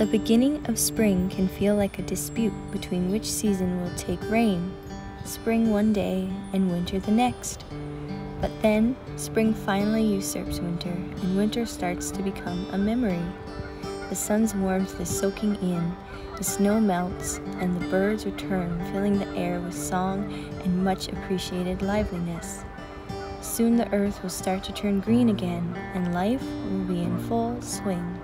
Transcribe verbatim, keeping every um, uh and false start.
The beginning of spring can feel like a dispute between which season will take reign, spring one day and winter the next. But then, spring finally usurps winter, and winter starts to become a memory. The sun's warmth is soaking in, the snow melts, and the birds return, filling the air with song and much appreciated liveliness. Soon the earth will start to turn green again, and life will be in full swing.